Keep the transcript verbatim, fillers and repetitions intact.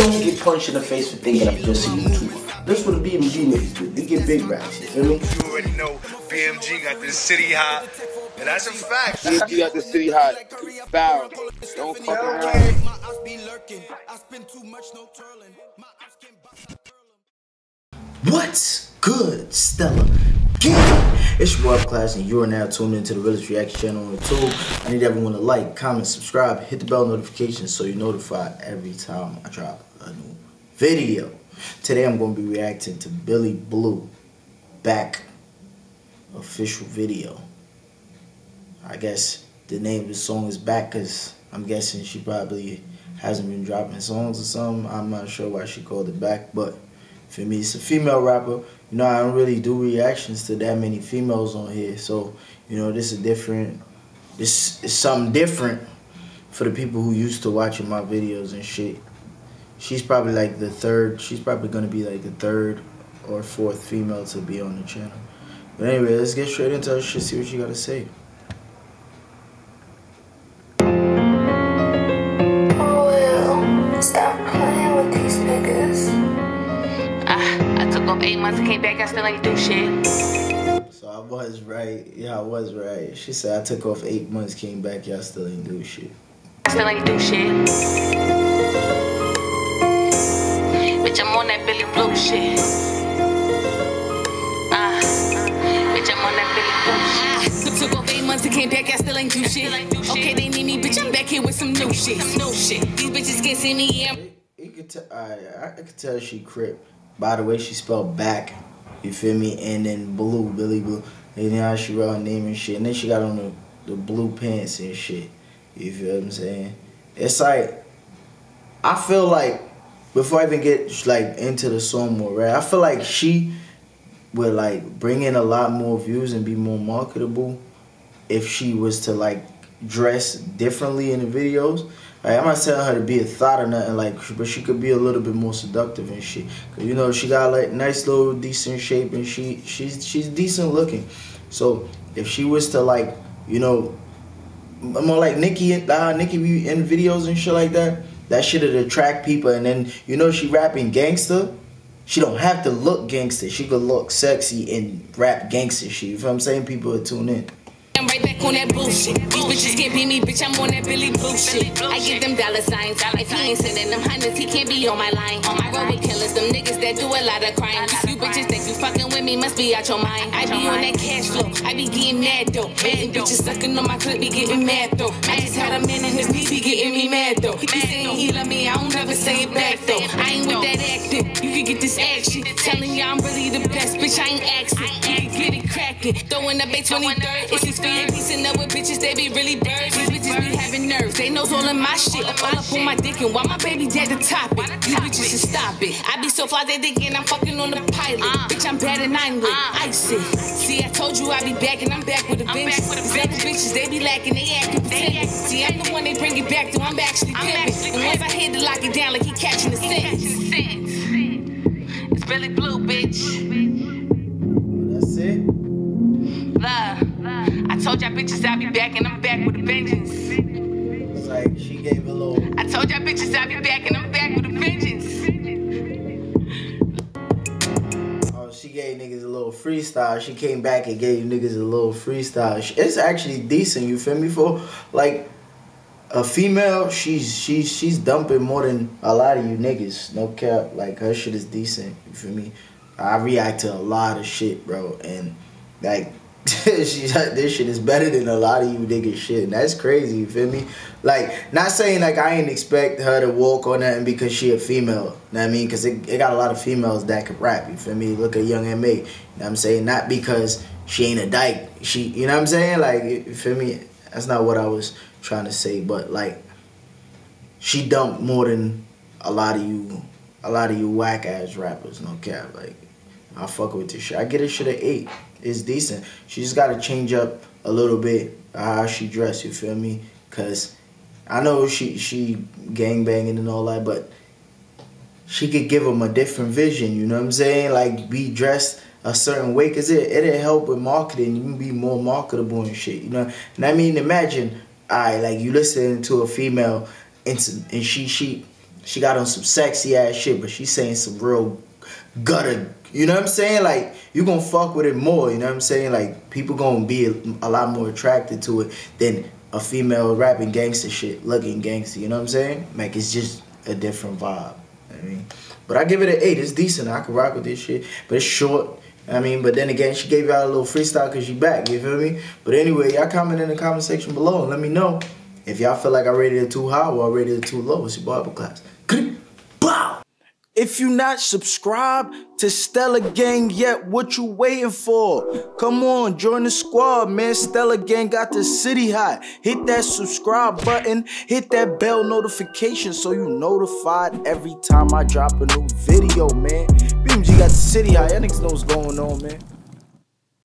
Don't get punched in the face for thinking I'm just a YouTuber. That's what the B M G niggas do. They get big raps, you feel me? You already know B M G got this city hot. And that's a fact. B M G got this city hot. Foul. Don't fuck around. My eyes be lurking. I spend too much, no twirling. My eyes can buy twirling. What's good, Stella Gang? It's your Upper Class, and you are now tuned into the Realist Reaction channel on YouTube. I need everyone to like, comment, subscribe, hit the bell notification so you're notified every time I drop a new video. Today I'm going to be reacting to Billy Bleu Bacc official video. I guess the name of the song is Bacc because I'm guessing she probably hasn't been dropping songs or something. I'm not sure why she called it Bacc, but for me, it's a female rapper. You know, I don't really do reactions to that many females on here, so you know, this is different. This is something different for the people who used to watching my videos and shit. She's probably like the third. She's probably gonna be like the third or fourth female to be on the channel. But anyway, let's get straight into her shit. See what she gotta say. Came back, I still ain't do shit. So I was right. Yeah, I was right. She said I took off eight months, came back, y'all still ain't do shit. I still ain't do shit. Bitch, I'm on that Billy Bleu shit. Ah, uh, bitch, I'm on that Billy Bleu shit. Took off eight months, I came back, I still ain't do shit. Okay, they need me, bitch, I'm back here with some new shit. No shit. These bitches can't see me. You, you could tell. I, I could tell she crip. By the way, she spelled Bacc, you feel me? And then Bleu, Billy Bleu. And then how she wrote her name and shit. And then she got on the, the blue pants and shit. You feel what I'm saying? It's like, I feel like, before I even get like into the song more, right? I feel like she would like bring in a lot more views and be more marketable if she was to like dress differently in the videos. Like, I'm not telling her to be a thought or nothing, like, but she could be a little bit more seductive and shit. Cause you know she got like nice little decent shape and she she's she's decent looking. So if she was to like, you know, more like Nicki, uh, Nicki be in videos and shit like that, that shit'd attract people. And then you know she rapping gangster, she don't have to look gangster. She could look sexy and rap gangster shit. You feel what I'm saying? People would tune in. I'm right back on that bullshit. These bitches can't be me, bitch. I'm on that Billy Bleu shit. I give them dollar signs. If he ain't sending them hundreds, he can't be on my line. On my road with killers, them niggas that do a lot of crime. You bitches think you fucking with me must be out your mind. I be on that cash flow. I be getting mad though. Mad bitches sucking on my clip be getting mad though. I just had a man in his knee be getting me mad though. He saying he love me, I don't ever say it back though. I ain't with that acting. You can get this action. Telling y'all I'm really the best, bitch. I ain't asking. You can get it cracking. Throwing up a twenty-third. It's his feet. They be sitting up with bitches, they be really birds. These bitches be having nerves, they knows all of my shit. All up on my dick and why my baby dad the top it. These bitches should stop it. I be so fly they thinking I'm fucking on the pilot. uh, Bitch, I'm bad and I'm lit, uh, ice it. See, I told you I be back and I'm back with a bitch. Exactly, bitches, they be lacking, they acting pretend. See, I'm the one they bring it back to, I'm actually pimping. And once I hit to lock it down like he catching the sense. It's Billy Bleu, bitch. That's it. Love. I told y'all bitches I'll be back and I'm back with a vengeance. It's like she gave a little. I told y'all bitches I'll be back and I'm back with a vengeance. Oh, she gave niggas a little freestyle. She came back and gave niggas a little freestyle. It's actually decent, you feel me? For like a female, she's she's she's dumping more than a lot of you niggas. No cap. Like her shit is decent, you feel me? I react to a lot of shit, bro, and like she's like, this shit is better than a lot of you niggas shit, and that's crazy, you feel me? Like, not saying like I ain't expect her to walk or nothing because she a female, know what I mean? Because it, it got a lot of females that could rap, you feel me? Look at Young M A, you know what I'm saying? Not because she ain't a dyke, she, you know what I'm saying? Like, you feel me? That's not what I was trying to say, but like, she dumped more than a lot of you, a lot of you whack ass rappers, no cap. Like, I fuck with this shit. I get this shit at eight. It's decent. She just gotta change up a little bit how she dressed, you feel me? Cause I know she she gang banging and all that, but she could give them a different vision, you know what I'm saying? Like, be dressed a certain way, cause it it'll help with marketing. You can be more marketable and shit, you know? And I mean, imagine, I like you listening to a female and, and she she She got on some sexy ass shit, but she's saying some real gutter. You know what I'm saying? Like, you gonna fuck with it more. You know what I'm saying? Like, people gonna be a, a lot more attracted to it than a female rapping gangster shit, looking gangster. You know what I'm saying? Like, it's just a different vibe. I mean, but I give it an eight. It's decent. I can rock with this shit, but it's short. I mean, but then again, she gave y'all a little freestyle because she back. You feel me? But anyway, y'all comment in the comment section below and let me know if y'all feel like I rated it too high or I rated it too low. It's your boy Upper Class. Bow. If you not subscribed to Stella Gang yet, what you waiting for? Come on, join the squad, man. Stella Gang got the city hot. Hit that subscribe button. Hit that bell notification so you notified every time I drop a new video, man. B M G got the city hot. Y'all niggas know what's going on, man.